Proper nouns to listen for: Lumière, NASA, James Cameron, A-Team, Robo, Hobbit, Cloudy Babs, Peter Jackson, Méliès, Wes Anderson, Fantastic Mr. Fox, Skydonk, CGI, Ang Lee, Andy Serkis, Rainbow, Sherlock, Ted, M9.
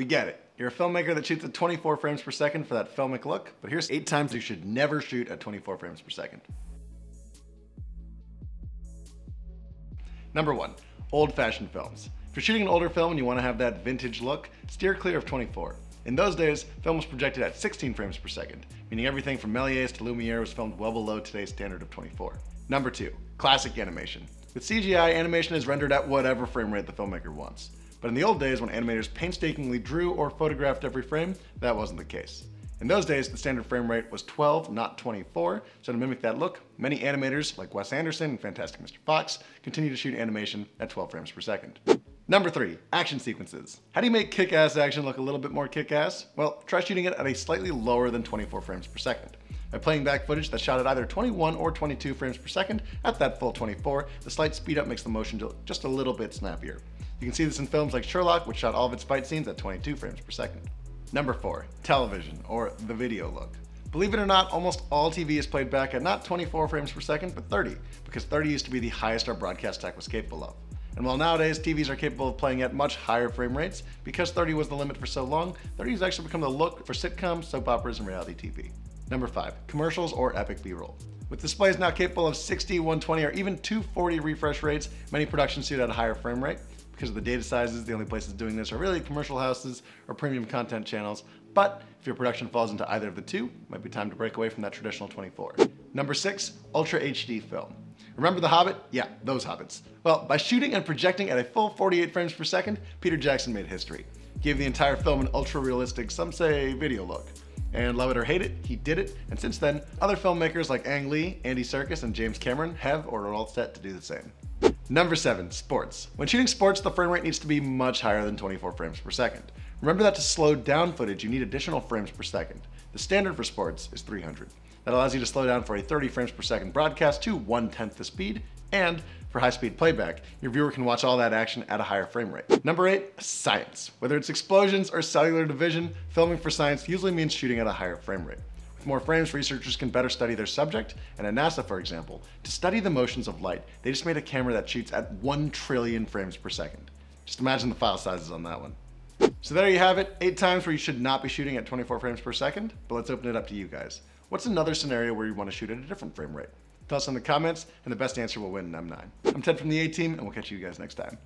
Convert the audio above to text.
We get it. You're a filmmaker that shoots at 24 frames per second for that filmic look, but here's 8 times you should never shoot at 24 frames per second. Number 1, old-fashioned films. If you're shooting an older film and you want to have that vintage look, steer clear of 24. In those days, film was projected at 16 frames per second, meaning everything from Méliès to Lumière was filmed well below today's standard of 24. Number 2, classic animation. With CGI, animation is rendered at whatever frame rate the filmmaker wants. But in the old days, when animators painstakingly drew or photographed every frame, that wasn't the case. In those days, the standard frame rate was 12, not 24, so to mimic that look, many animators, like Wes Anderson and Fantastic Mr. Fox, continue to shoot animation at 12 frames per second. Number 3, action sequences. How do you make kick-ass action look a little bit more kick-ass? Well, try shooting it at a slightly lower than 24 frames per second. By playing back footage that's shot at either 21 or 22 frames per second at that full 24, the slight speed up makes the motion just a little bit snappier. You can see this in films like Sherlock, which shot all of its fight scenes at 22 frames per second. Number 4, television, or the video look. Believe it or not, almost all TV is played back at not 24 frames per second, but 30, because 30 used to be the highest our broadcast tech was capable of. And while nowadays TVs are capable of playing at much higher frame rates, because 30 was the limit for so long, 30 has actually become the look for sitcoms, soap operas, and reality TV. Number 5, commercials or epic B-roll. With displays now capable of 60, 120, or even 240 refresh rates, many productions shoot at a higher frame rate. Because of the data sizes, the only places doing this are really commercial houses or premium content channels. But if your production falls into either of the two, it might be time to break away from that traditional 24. Number 6, Ultra HD film. Remember The Hobbit? Yeah, those Hobbits. Well, by shooting and projecting at a full 48 frames per second, Peter Jackson made history. He gave the entire film an ultra-realistic, some say, video look. And love it or hate it, he did it, and since then, other filmmakers like Ang Lee, Andy Serkis, and James Cameron have or are all set to do the same. Number 7, sports. When shooting sports, the frame rate needs to be much higher than 24 frames per second. Remember that to slow down footage, you need additional frames per second. The standard for sports is 300. That allows you to slow down for a 30 frames per second broadcast to 1/10 the speed, and for high-speed playback, your viewer can watch all that action at a higher frame rate. Number 8, science. Whether it's explosions or cellular division, filming for science usually means shooting at a higher frame rate. With more frames, researchers can better study their subject, and at NASA, for example, to study the motions of light, they just made a camera that shoots at 1 trillion frames per second. Just imagine the file sizes on that one. So there you have it, 8 times where you should not be shooting at 24 frames per second, but let's open it up to you guys. What's another scenario where you want to shoot at a different frame rate? Tell us in the comments, and the best answer will win an M9. I'm Ted from the A-Team, and we'll catch you guys next time.